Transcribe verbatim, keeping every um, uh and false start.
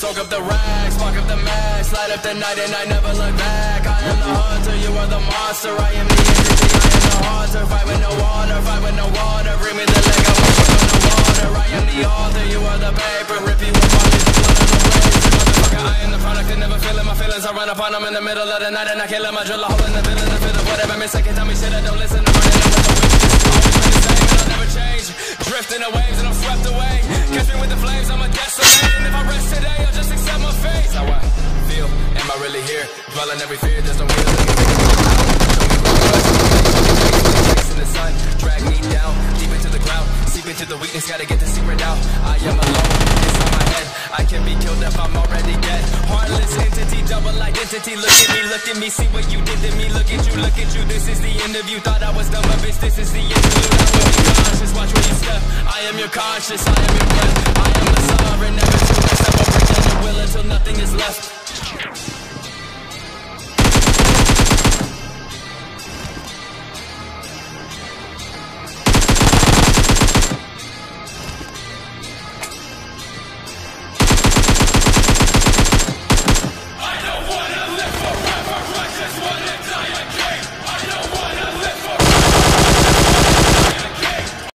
Soak up the rags, fuck up the mags, light up the night and I never look back. I am the hunter, you are the monster. I am the energy, I am the haunter. Fight with no water, fight with no water. Bring me the leg, I won't put on the water. I am the author, you are the paper. Rip you apart, it's the blood on the blade. Motherfucker, I am the product, I never feeling my feelings. I run upon them in the middle of the night and I kill them. I drill a hole in the villain, the villain, whatever. Miss, I can tell me shit, I don't listen. I'm running up the drifting the waves and I'm swept away. Catch me with the flames, I'm a desolate. And if I rest today, I'll just accept my fate. How I feel, am I really here? Dwelling every fear, there's no way to look at me. In the sun, drag me down, deep into the ground. Seep into the weakness, gotta get the secret out. I am alone, inside my head. I can be killed if I'm already dead. Heartless entity, double identity. Look at me, look at me, see what you did to me. Look at you, look at you, this is the end of you. Thought I was dumb, but bitch, this is the end of you. I will be conscious, watch where you step. I am your conscience, I am your breath. I am the sovereign, never to myself, I'll break